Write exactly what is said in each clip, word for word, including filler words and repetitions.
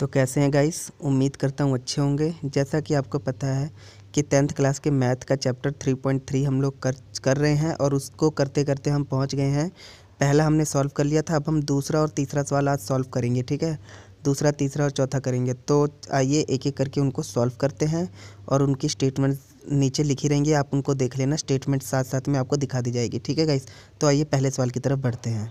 तो कैसे हैं गाइस, उम्मीद करता हूँ अच्छे होंगे। जैसा कि आपको पता है कि टेंथ क्लास के मैथ का चैप्टर थ्री पॉइंट थ्री हम लोग कर कर रहे हैं और उसको करते करते हम पहुँच गए हैं। पहला हमने सॉल्व कर लिया था, अब हम दूसरा और तीसरा सवाल आज सॉल्व करेंगे। ठीक है, दूसरा तीसरा और चौथा करेंगे। तो आइए एक एक करके उनको सॉल्व करते हैं और उनकी स्टेटमेंट नीचे लिखी रहेंगी, आप उनको देख लेना। स्टेटमेंट साथ साथ में आपको दिखा दी जाएगी। ठीक है गाइस, तो आइए पहले सवाल की तरफ बढ़ते हैं।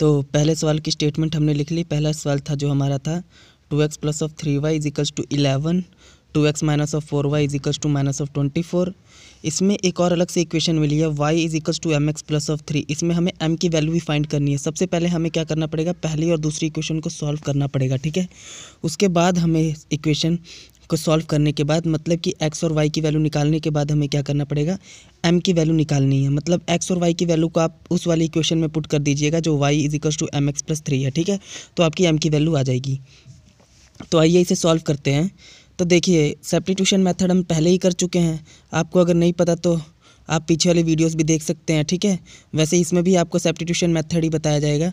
तो पहले सवाल की स्टेटमेंट हमने लिख ली। पहला सवाल था जो हमारा था two x plus of three y is equals to eleven, two x minus of four y is equals to minus of twenty four. इसमें एक और अलग से इक्वेशन मिली है y is equals to M x plus of three. इसमें हमें M की वैल्यू भी फाइंड करनी है। सबसे पहले हमें क्या करना पड़ेगा, पहली और दूसरी इक्वेशन को सॉल्व करना पड़ेगा। ठीक है, उसके बाद हमें इक्वेशन को सॉल्व करने के बाद मतलब कि एक्स और वाई की वैल्यू निकालने के बाद हमें क्या करना पड़ेगा, एम की वैल्यू निकालनी है। मतलब एक्स और वाई की वैल्यू को आप उस वाली इक्वेशन में पुट कर दीजिएगा जो y is equals to M x plus three है। ठीक है, तो आपकी एम की वैल्यू आ जाएगी। तो आइए इसे सॉल्व करते हैं। तो देखिए, सब्स्टिट्यूशन मेथड हम पहले ही कर चुके हैं। आपको अगर नहीं पता तो आप पीछे वाले वीडियोस भी देख सकते हैं। ठीक है, वैसे इसमें भी आपको सब्स्टिट्यूशन मेथड ही बताया जाएगा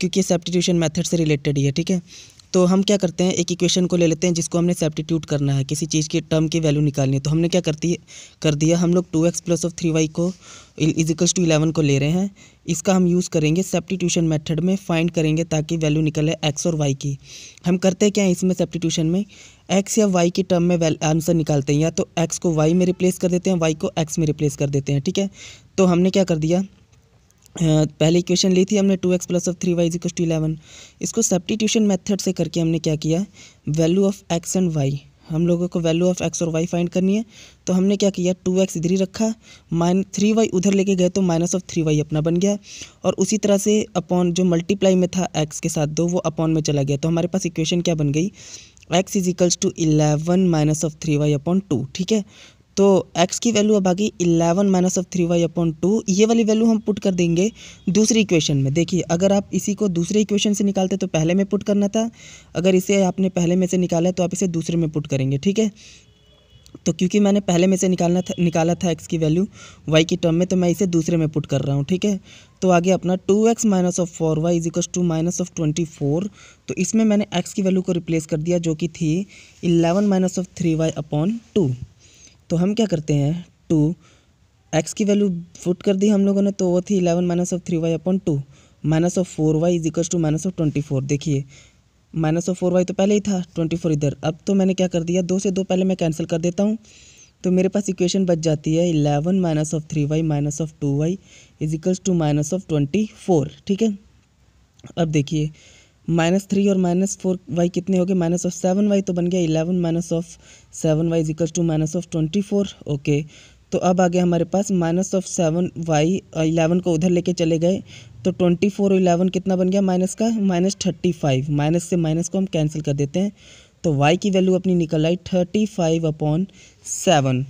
क्योंकि सब्स्टिट्यूशन मेथड से रिलेटेड ही है। ठीक है, तो हम क्या करते हैं, एक इक्वेशन को ले लेते हैं जिसको हमने सब्स्टिट्यूट करना है, किसी चीज़ की टर्म की वैल्यू निकालनी है। तो हमने क्या करती है कर दिया, हम लोग two x plus of three y को इज इक्वल्स टू इलेवन को ले रहे हैं। इसका हम यूज़ करेंगे सब्स्टिट्यूशन मेथड में, फाइंड करेंगे ताकि वैल्यू निकले एक्स और वाई की। हम करते क्या हैं इसमें सब्स्टिट्यूशन में, एक्स या वाई की टर्म में वैल आंसर निकालते हैं, या तो एक्स को वाई में रिप्लेस कर देते हैं, वाई को एक्स में रिप्लेस कर देते हैं। ठीक है, तो हमने क्या कर दिया, पहले इक्वेशन ली थी हमने two x plus of three y equals to eleven, इसको सब्स्टिट्यूशन मेथड से करके हमने क्या किया, value of x and y, हम लोगों को वैल्यू ऑफ एक्स और वाई फाइंड करनी है। तो हमने क्या किया, टू एक्स इधर ही रखा, माइन थ्री वाई उधर लेके गए तो माइनस ऑफ थ्री वाई अपना बन गया, और उसी तरह से अपॉन जो मल्टीप्लाई में था एक्स के साथ दो वो अपॉन में चला गया। तो हमारे पास इक्वेशन क्या बन गई, x is equals to eleven minus of three y upon two. ठीक है, तो x की वैल्यू अब आ गई eleven minus of three y upon two. ये वाली वैल्यू हम पुट कर देंगे दूसरी इक्वेशन में। देखिए, अगर आप इसी को दूसरे इक्वेशन से निकालते तो पहले में पुट करना था, अगर इसे आपने पहले में से निकाला तो आप इसे दूसरे में पुट करेंगे। ठीक है, तो क्योंकि मैंने पहले में से निकालना था निकाला था x की वैल्यू y की टर्म में, तो मैं इसे दूसरे में पुट कर रहा हूँ। ठीक है, तो आगे अपना two x minus of four y is equals to minus of twenty four. तो इसमें मैंने x की वैल्यू को रिप्लेस कर दिया जो कि थी eleven minus of three y upon two. तो हम क्या करते हैं, टू एक्स की वैल्यू फुट कर दी हम लोगों ने, तो वो थी eleven minus of three y upon two minus of four y is equals to minus of twenty four. देखिए, माइनस ऑफ फोर वाई तो पहले ही था, ट्वेंटी फोर इधर। अब तो मैंने क्या कर दिया, दो से दो पहले मैं कैंसिल कर देता हूँ, तो मेरे पास इक्वेशन बच जाती है eleven minus of three y minus of two y is equals to minus of twenty four. ठीक है, अब देखिए माइनस थ्री और माइनस फोर वाई कितने हो गए, माइनस ऑफ सेवन वाई, तो बन गया eleven minus of seven y is equals to minus of twenty four. Okay, तो अब आ गया हमारे पास minus of seven y, eleven को उधर लेके चले गए तो ट्वेंटी फोर और इलेवन कितना बन गया, माइनस का माइनस थर्टी फाइव। माइनस से माइनस को हम कैंसिल कर देते हैं, तो वाई की वैल्यू अपनी निकल आई थर्टी फाइव अपॉन सेवन।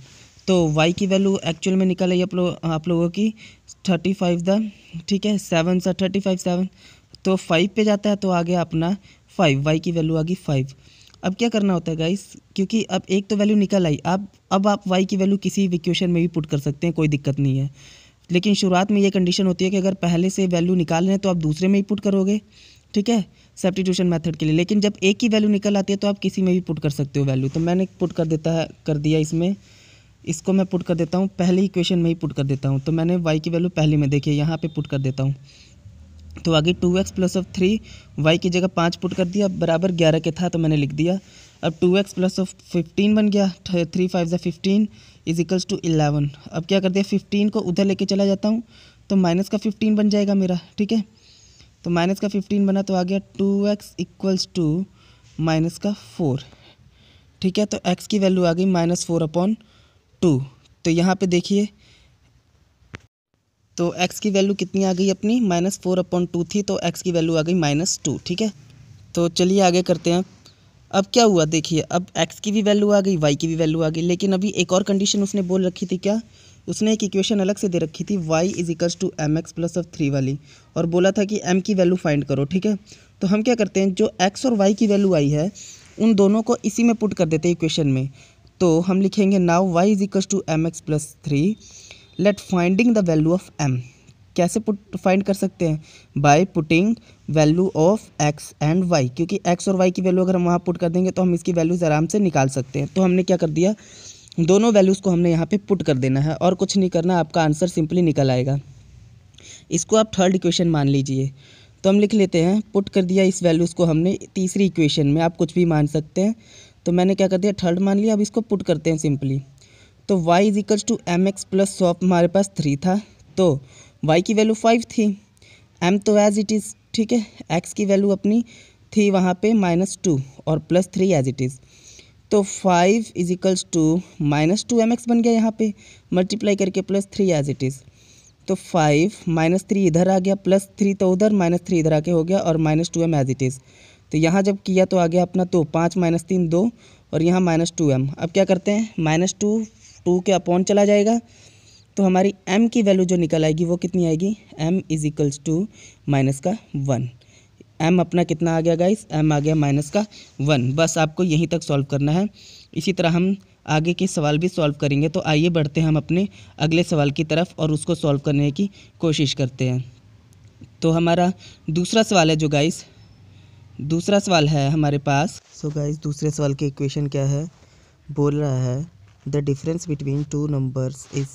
तो वाई की वैल्यू एक्चुअल में निकल आई आप लोग आप लोगों की थर्टी फाइव द ठीक है सेवन सा थर्टी फाइव सेवन तो फाइव पे जाता है, तो आ गया अपना फाइव, वाई की वैल्यू आ गई फाइव। अब क्या करना होता है गाइस, क्योंकि अब एक तो वैल्यू निकल आई, अब अब आप वाई की वैल्यू किसी भी इक्वेशन में भी पुट कर सकते हैं, कोई दिक्कत नहीं है। लेकिन शुरुआत में ये कंडीशन होती है कि अगर पहले से वैल्यू निकाल रहे हैं तो आप दूसरे में ही पुट करोगे। ठीक है, सब्स्टिट्यूशन मेथड के लिए। लेकिन जब एक ही वैल्यू निकल आती है तो आप किसी में भी पुट कर सकते हो वैल्यू। तो मैंने पुट कर देता है कर दिया इसमें इसको मैं पुट कर देता हूँ पहले इक्वेशन में ही पुट कर देता हूँ। तो मैंने वाई की वैल्यू पहले में, देखिए यहाँ पर पुट कर देता हूँ, तो आगे two x plus of three y की जगह पाँच पुट कर दिया, बराबर ग्यारह के था तो मैंने लिख दिया। अब two x plus of fifteen बन गया, थ्री फाइव ज़ा fifteen is equals to eleven. अब क्या कर दिया, फिफ्टीन को उधर लेके चला जाता हूँ तो माइनस का फिफ्टीन बन जाएगा मेरा। ठीक है, तो माइनस का फिफ्टीन बना तो आ गया two x equals to minus का फोर। ठीक है, तो एक्स की वैल्यू आ गई माइनस फोर अपॉन टू। तो यहाँ पर देखिए, तो x की वैल्यू कितनी आ गई अपनी, माइनस फोर अपॉन टू थी, तो x की वैल्यू आ गई माइनस टू। ठीक है, तो चलिए आगे करते हैं। अब क्या हुआ देखिए, अब x की भी वैल्यू आ गई, y की भी वैल्यू आ गई, लेकिन अभी एक और कंडीशन उसने बोल रखी थी। क्या उसने एक इक्वेशन अलग से दे रखी थी y is equals to M x plus of three वाली, और बोला था कि m की वैल्यू फाइंड करो। ठीक है, तो हम क्या करते हैं, जो x और y की वैल्यू आई है उन दोनों को इसी में पुट कर देते हैं इक्वेशन में। तो हम लिखेंगे now y is equals to M x plus three, let finding the value of m। कैसे पुट फाइंड कर सकते हैं? By putting value of x and Y, क्योंकि एक्स और वाई की वैल्यू अगर हम वहाँ पुट कर देंगे तो हम इसकी वैल्यूज़ आराम से निकाल सकते हैं। तो हमने क्या कर दिया, दोनों वैल्यूज़ को हमने यहाँ पे पुट कर देना है और कुछ नहीं करना, आपका आंसर सिंपली निकल आएगा। इसको आप थर्ड इक्वेशन मान लीजिए, तो हम लिख लेते हैं पुट कर दिया इस वैल्यूज़ को हमने तीसरी इक्वेशन में, आप कुछ भी मान सकते हैं। तो मैंने क्या कर दिया, थर्ड मान लिया। अब इसको पुट करते हैं सिंपली, तो y is equals to M x plus so हमारे पास थ्री था, तो y की वैल्यू फाइव थी, m तो एज इट इज़, ठीक है, x की वैल्यू अपनी थी वहाँ पे माइनस टू और plus three as it is, तो five is equals to minus two M x बन गया यहाँ पे, मल्टीप्लाई करके plus three as it is, तो फाइव माइनस थ्री इधर आ गया, प्लस थ्री तो उधर, माइनस थ्री इधर आके हो गया, और minus two M as it is. तो यहाँ जब किया तो आ गया अपना तो पाँच माइनस तीन दो, और यहाँ माइनस टू एम। अब क्या करते हैं, माइनस टू टू के अपॉन चला जाएगा, तो हमारी m की वैल्यू जो निकल आएगी वो कितनी आएगी, m is equals to minus का वन। m अपना कितना आ गया गाइस, m आ गया माइनस का वन। बस आपको यहीं तक सॉल्व करना है, इसी तरह हम आगे के सवाल भी सॉल्व करेंगे। तो आइए बढ़ते हैं हम अपने अगले सवाल की तरफ और उसको सॉल्व करने की कोशिश करते हैं। तो हमारा दूसरा सवाल है जो गाइस, दूसरा सवाल है हमारे पास। सो गाइस दूसरे सवाल की इक्वेशन क्या है, बोल रहा है the difference between two numbers is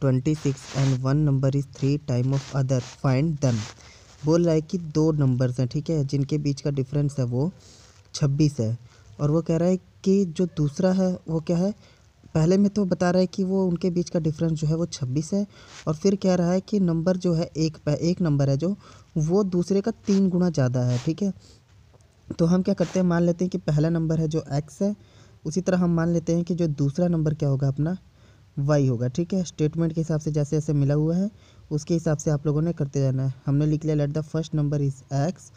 twenty six and one number is three time of other, find them. बोल रहा है कि दो नंबर्स हैं, ठीक है, जिनके बीच का डिफरेंस है वो छब्बीस है, और वो कह रहा है कि जो दूसरा है वो क्या है, पहले में तो बता रहा है कि वो उनके बीच का डिफरेंस जो है वो छब्बीस है, और फिर कह रहा है कि नंबर जो है एक पे एक नंबर है जो वो दूसरे का तीन गुना ज़्यादा है, ठीक है। तो हम क्या करते हैं, मान लेते हैं कि पहला नंबर है जो एक्स है, उसी तरह हम मान लेते हैं कि जो दूसरा नंबर क्या होगा अपना वाई होगा, ठीक है। स्टेटमेंट के हिसाब से जैसे जैसे मिला हुआ है उसके हिसाब से आप लोगों ने करते जाना है। हमने लिख लिया let the first number is x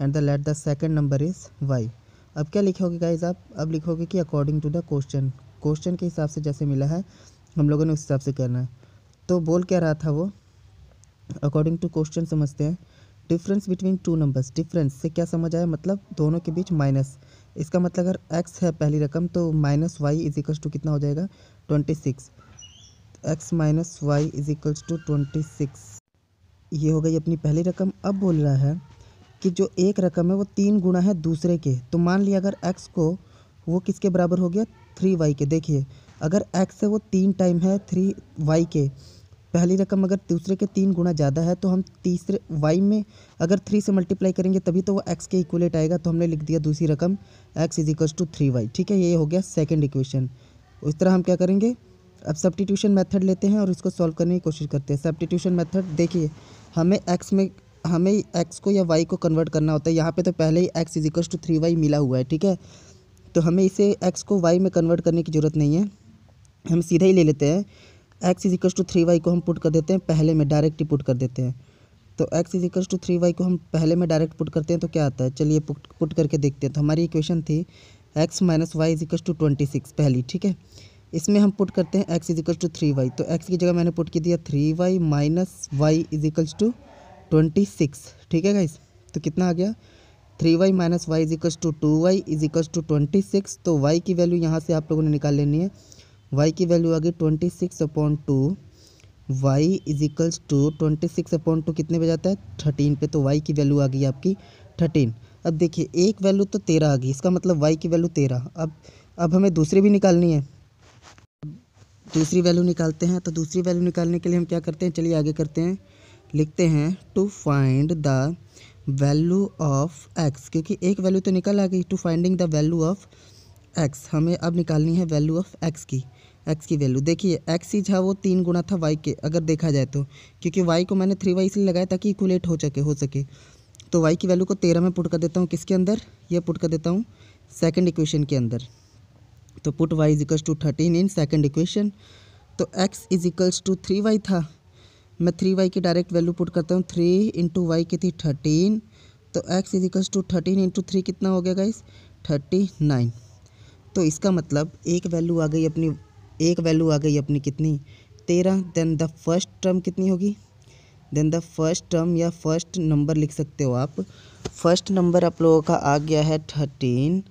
and the let the second number is Y. अब क्या लिखोगे गाइज आप, अब लिखोगे कि according to the question, question के हिसाब से जैसे मिला है हम लोगों ने उस हिसाब से करना है। तो बोल क्या रहा था वो, अकॉर्डिंग टू क्वेश्चन समझते हैं, difference between two numbers, difference से क्या समझ आया, मतलब दोनों के बीच माइनस, इसका मतलब अगर x है पहली रकम तो minus Y is equals to कितना हो जाएगा twenty six, x minus Y is equals to twenty six, ये हो गई अपनी पहली रकम। अब बोल रहा है कि जो एक रकम है वो तीन गुना है दूसरे के, तो मान लिया अगर x को वो किसके बराबर हो गया, थ्री वाई के। देखिए अगर x है वो तीन टाइम है थ्री वाई के, पहली रकम अगर दूसरे के तीन गुना ज़्यादा है, तो हम तीसरे y में अगर थ्री से मल्टीप्लाई करेंगे तभी तो वो x के इक्वलेट आएगा, तो हमने लिख दिया दूसरी रकम x is equals to three y, ठीक है। ये हो गया सेकंड इक्वेशन। इस तरह हम क्या करेंगे, अब सब्स्टिट्यूशन मेथड लेते हैं और इसको सॉल्व करने की कोशिश करते हैं। सब्स्टिट्यूशन मेथड देखिए, हमें x में हमें x को या y को कन्वर्ट करना होता है, यहाँ पर तो पहले ही x is equals to three y मिला हुआ है, ठीक है। तो हमें इसे x को y में कन्वर्ट करने की ज़रूरत नहीं है, हम सीधा ही ले लेते हैं x is equals to three y को हम पुट कर देते हैं पहले में, डायरेक्ट ही पुट कर देते हैं। तो x is equals to three y को हम पहले में डायरेक्ट पुट करते हैं तो क्या आता है, चलिए पुट पुट करके देखते हैं। तो हमारी इक्वेशन थी x minus Y is equals to twenty six पहली, ठीक है। इसमें हम पुट करते हैं x is equals to three y, तो x की जगह मैंने पुट किया three y minus Y is equals to twenty six, ठीक है गाइस। तो कितना आ गया, three y minus Y is equals to two y is equals to twenty six. तो वाई की वैल्यू यहाँ से आप लोगों ने निकाल लेनी है, y की वैल्यू आ गई twenty six upon two, y is equals to twenty six upon two कितने पे जाता है थर्टीन पे, तो y की वैल्यू आ गई आपकी थर्टीन। अब देखिए एक वैल्यू तो तेरह आ गई, इसका मतलब y की वैल्यू तेरह। अब अब हमें दूसरी भी निकालनी है, दूसरी वैल्यू निकालते हैं। तो दूसरी वैल्यू निकालने के लिए हम क्या करते हैं, चलिए आगे करते हैं, लिखते हैं to find the value of x, क्योंकि एक वैल्यू तो निकल आ गई। To finding the value of x, हमें अब निकालनी है वैल्यू ऑफ x की, x की वैल्यू देखिए x इज है वो तीन गुना था y के अगर देखा जाए तो, क्योंकि y को मैंने थ्री वाई इसलिए लगाया ताकि इक्वलेट हो सके हो सके तो y की वैल्यू को तेरह में पुट कर देता हूँ, किसके अंदर, ये पुट कर देता हूँ सेकंड इक्वेशन के अंदर। तो put y is equals to thirteen in second equation. तो x is equals to three y था, मैं थ्री वाई की डायरेक्ट वैल्यू पुट करता हूँ, थ्री इंटू वाई की थी थर्टीन, तो x is equals to thirteen into three कितना हो गया गाइस थर्टी नाइन। तो इसका मतलब एक वैल्यू आ गई अपनी, एक वैल्यू आ गई अपनी कितनी तेरह। देन द फर्स्ट टर्म कितनी होगी, देन द फर्स्ट टर्म या फर्स्ट नंबर लिख सकते हो आप। फर्स्ट नंबर आप लोगों का आ गया है thirteen,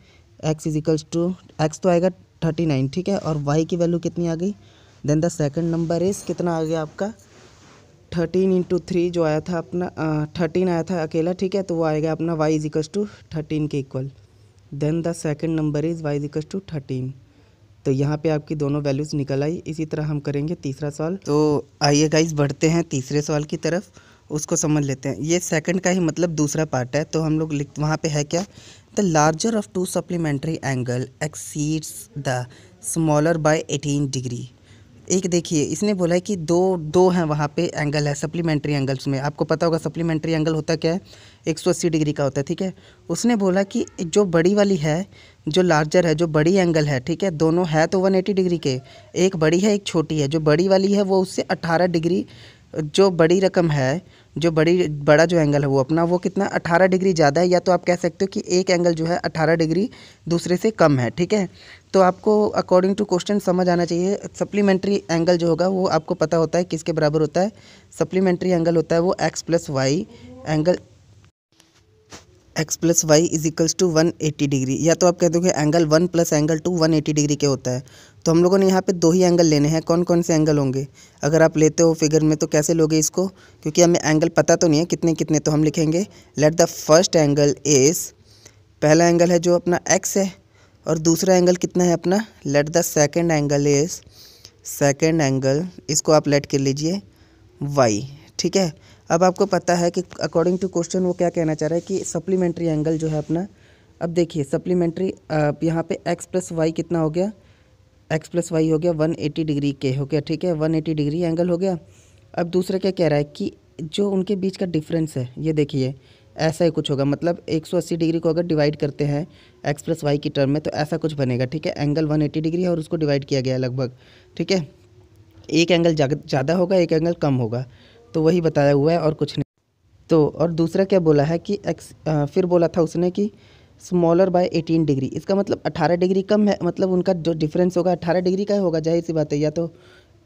x is equals to x तो आएगा थर्टी नाइन, ठीक है, और वाई की वैल्यू कितनी आ गई। Then the second number is कितना आ गया आपका थर्टीन इंटू थ्री जो आया था अपना थर्टीन आया था अकेला, ठीक है, तो वो आएगा अपना y is equal to thirteen के equal. Then the second number is y is equal to thirteen. तो यहाँ पे आपकी दोनों वैल्यूज़ निकल आई। इसी तरह हम करेंगे तीसरा सवाल। तो आइए गाइस बढ़ते हैं तीसरे सवाल की तरफ, उसको समझ लेते हैं। ये सेकंड का ही मतलब दूसरा पार्ट है। तो हम लोग लिख वहाँ पे है क्या, the larger of two supplementary angle exceeds the smaller by eighteen degree. एक देखिए इसने बोला है कि दो दो हैं वहाँ पे एंगल है सप्लीमेंट्री एंगल्स में। आपको पता होगा सप्लीमेंट्री एंगल होता क्या है, एक सौ अस्सी डिग्री का होता है, ठीक है। उसने बोला कि जो बड़ी वाली है, जो लार्जर है, जो बड़ी एंगल है, ठीक है, दोनों है तो वन एटी डिग्री के, एक बड़ी है एक छोटी है। जो बड़ी वाली है वो उससे अट्ठारह डिग्री, जो बड़ी रकम है, जो बड़ी बड़ा जो एंगल है वो अपना वो कितना अट्ठारह डिग्री ज़्यादा है, या तो आप कह सकते हो कि एक एंगल जो है अट्ठारह डिग्री दूसरे से कम है, ठीक है। तो आपको अकॉर्डिंग टू क्वेश्चन समझ आना चाहिए सप्लीमेंट्री एंगल जो होगा वो आपको पता होता है किसके बराबर होता है। सप्लीमेंट्री एंगल होता है वो x plus Y angle, x plus Y is equals to one eighty degree, या तो आप कह दोगे angle one plus angle two one eighty degree के होता है। तो हम लोगों ने यहाँ पे दो ही एंगल लेने हैं। कौन कौन से एंगल होंगे अगर आप लेते हो फिगर में तो कैसे लोगे इसको, क्योंकि हमें एंगल पता तो नहीं है कितने कितने। तो हम लिखेंगे let the first angle is, पहला एंगल है जो अपना एक्स है, और दूसरा एंगल कितना है अपना, let the second angle is, second angle इसको आप लेट कर लीजिए वाई, ठीक है। अब आपको पता है कि अकॉर्डिंग टू क्वेश्चन वो क्या कहना चाह रहा है कि सप्लीमेंट्री एंगल जो है अपना, अब देखिए सप्लीमेंट्री यहाँ पे एक्स प्लस वाई कितना हो गया, एक्स प्लस वाई हो गया एक सौ अस्सी डिग्री के हो गया, ठीक है, एक सौ अस्सी डिग्री एंगल हो गया। अब दूसरा क्या कह रहा है कि जो उनके बीच का डिफरेंस है, ये देखिए ऐसा ही कुछ होगा, मतलब एक सौ अस्सी डिग्री को अगर डिवाइड करते हैं एक्स प्लस वाई की टर्म में तो ऐसा कुछ बनेगा, ठीक है। एंगल एक सौ अस्सी डिग्री है और उसको डिवाइड किया गया लगभग, ठीक है। एक एंगल ज़्यादा होगा, एक एंगल कम होगा, तो वही बताया हुआ है और कुछ नहीं। तो और दूसरा क्या बोला है कि एक्स, फिर बोला था उसने कि स्मॉलर बाय एटीन डिग्री, इसका मतलब अट्ठारह डिग्री कम है, मतलब उनका जो डिफरेंस होगा अट्ठारह डिग्री का होगा, जाहिर सी बात है, या तो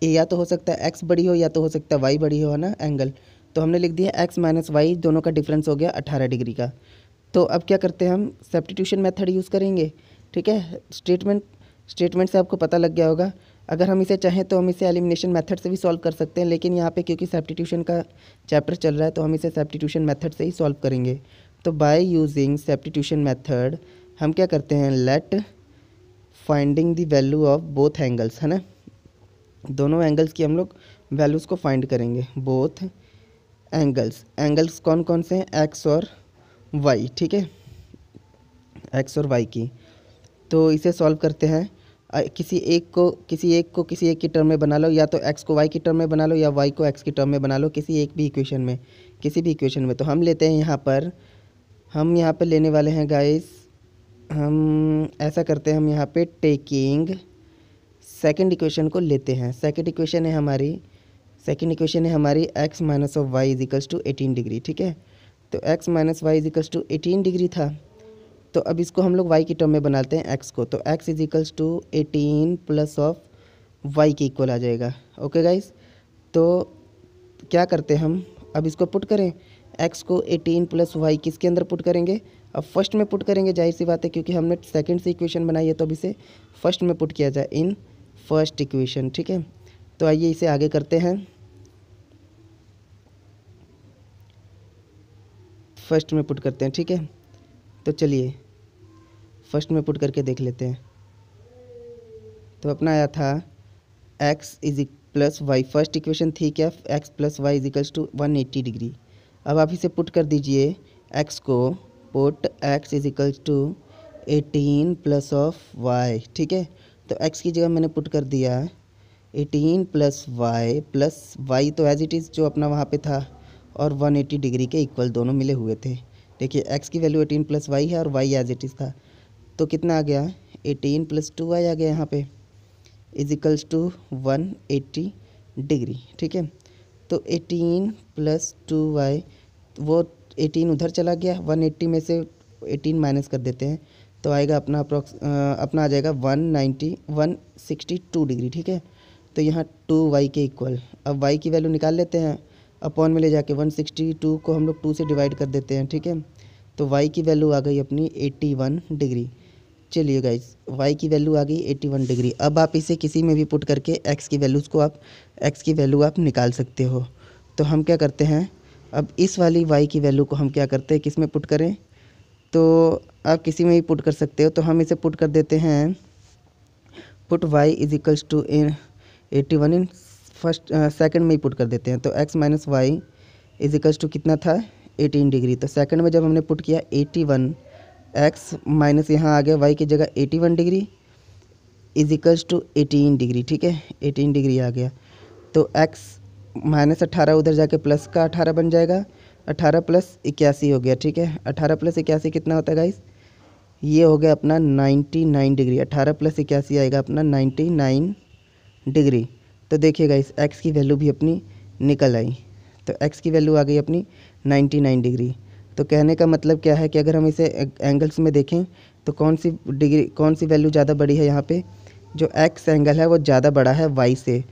या तो हो सकता है एक्स बड़ी हो या तो हो सकता है वाई बड़ी हो, है ना एंगल। तो हमने लिख दिया एक्स माइनस वाई दोनों का डिफरेंस हो गया अट्ठारह डिग्री का। तो अब क्या करते हैं, हम सब्स्टिट्यूशन मेथड यूज़ करेंगे, ठीक है। स्टेटमेंट स्टेटमेंट से आपको पता लग गया होगा। अगर हम इसे चाहें तो हम इसे एलिमिनेशन मेथड से भी सॉल्व कर सकते हैं, लेकिन यहाँ पे क्योंकि सब्स्टिट्यूशन का चैप्टर चल रहा है तो हम इसे सब्स्टिट्यूशन मेथड से ही सॉल्व करेंगे। तो बाय यूजिंग सब्स्टिट्यूशन मेथड हम क्या करते हैं, let finding the value of both angles, है ना, दोनों एंगल्स की हम लोग वैल्यूज़ को फाइंड करेंगे। बोथ एंगल्स, एंगल्स कौन कौन से हैं, एक्स और वाई, ठीक है, एक्स और वाई की। तो इसे सॉल्व करते हैं, किसी एक को किसी एक को किसी एक की टर्म में बना लो, या तो एक्स को वाई की टर्म में बना लो या वाई को एक्स की टर्म में बना लो, किसी एक भी इक्वेशन में, किसी भी इक्वेशन में। तो हम लेते हैं यहाँ पर, हम यहाँ पर लेने वाले हैं गाइस, हम ऐसा करते हैं, हम यहाँ पे टेकिंग सेकंड इक्वेशन को लेते हैं। सेकंड इक्वेशन है हमारी सेकंड इक्वेशन है हमारी x minus of y is equals to eighteen degree, ठीक है। तो x minus Y is equals to eighteen degree था, तो अब इसको हम लोग y की टर्म में बनाते हैं x को। तो x is equals to eighteen plus of y के इक्वल आ जाएगा। ओके गाइस, तो क्या करते हैं हम, अब इसको पुट करें, x को एटीन प्लस वाई किसके अंदर पुट करेंगे, अब फर्स्ट में पुट करेंगे, जाहिर सी बात है क्योंकि हमने सेकंड से इक्वेशन बनाई है, तो अब इसे फर्स्ट में पुट किया जाए, इन फर्स्ट इक्वेशन, ठीक है। तो आइए इसे आगे करते हैं, फर्स्ट में पुट करते हैं, ठीक है। तो चलिए फर्स्ट में पुट करके देख लेते हैं। तो अपना आया था x is plus y, first equation थी क्या, x plus Y is equals to one eighty degree. अब आप इसे पुट कर दीजिए, एक्स को put, x is equals to eighteen plus of y, ठीक है। तो एक्स की जगह मैंने पुट कर दिया eighteen plus y, plus y तो एज इट इज़ जो अपना वहाँ पे था, और वन एटी डिग्री के इक्वल दोनों मिले हुए थे। देखिए x की वैल्यू एटीन प्लस वाई है और y एज इट इज़ था, तो कितना आ गया एटीन प्लस टू वाई आ गया यहाँ पे, is equals to one eighty degree, ठीक है। तो एटीन प्लस टू वाई, वो एटीन उधर चला गया, एक सौ अस्सी में से एटीन माइनस कर देते हैं, तो आएगा अपना अप्रॉक्स अपना आ जाएगा one ninety one sixty two degree, ठीक है। तो यहाँ टू वाई के इक्वल, अब y की वैल्यू निकाल लेते हैं, अपॉन में ले जाके एक सौ बासठ को हम लोग टू से डिवाइड कर देते हैं, ठीक है। तो y की वैल्यू आ गई अपनी इक्यासी डिग्री। चलिए गाइस, y की वैल्यू आ गई इक्यासी डिग्री। अब आप इसे किसी में भी पुट करके x की वैल्यूज़ को आप x की वैल्यू आप निकाल सकते हो। तो हम क्या करते हैं, अब इस वाली वाई की वैल्यू को हम क्या करते हैं, किस में पुट करें, तो आप किसी में भी पुट कर सकते हो। तो हम इसे पुट कर देते हैं, put y is equals to in eighty one in first second में ही पुट कर देते हैं। तो x minus Y is equals to कितना था, एटीन डिग्री। तो सेकंड में जब हमने पुट किया एटी वन एक्स माइनस यहाँ आ गया वाई की जगह eighty one degree is equals to eighteen degree, ठीक है, एटीन डिग्री आ गया। तो एक्स माइनस अट्ठारह उधर जाके प्लस का अट्ठारह बन जाएगा, अट्ठारह प्लस इक्यासी हो गया, ठीक है, अट्ठारह प्लस इक्यासी कितना होता है गाइस, ये हो गया अपना निन्यानवे डिग्री, अट्ठारह प्लस इक्यासी आएगा अपना निन्यानवे डिग्री। तो देखिए गाइस एक्स की वैल्यू भी अपनी निकल आई, तो एक्स की वैल्यू आ गई अपनी निन्यानवे डिग्री। तो कहने का मतलब क्या है कि अगर हम इसे एंगल्स में देखें तो कौन सी डिग्री, कौन सी वैल्यू ज़्यादा बड़ी है, यहाँ पर जो एक्स एंगल है वो ज़्यादा बड़ा है वाई से।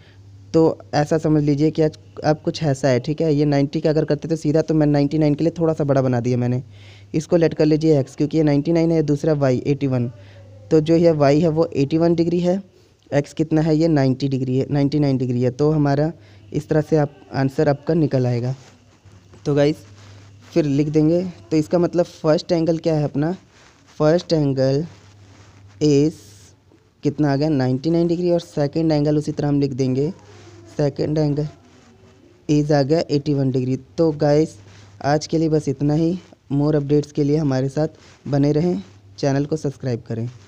तो ऐसा समझ लीजिए कि आज अब कुछ ऐसा है, ठीक है, ये नब्बे का अगर करते तो सीधा, तो मैं निन्यानवे के लिए थोड़ा सा बड़ा बना दिया मैंने, इसको लेट कर लीजिए x क्योंकि ये निन्यानवे है, दूसरा y इक्यासी। तो जो यह y है वो इक्यासी डिग्री है, x कितना है, ये नब्बे डिग्री है, निन्यानवे डिग्री है। तो हमारा इस तरह से आप आंसर आपका निकल आएगा। तो गाइस फिर लिख देंगे, तो इसका मतलब फ़र्स्ट एंगल क्या है अपना, फर्स्ट एंगल इज़ कितना आ गया निन्यानवे डिग्री, और सेकेंड एंगल उसी तरह हम लिख देंगे, सेकेंड एंगल इज आ गया इक्यासी डिग्री। तो गाइस आज के लिए बस इतना ही, मोर अपडेट्स के लिए हमारे साथ बने रहें, चैनल को सब्सक्राइब करें।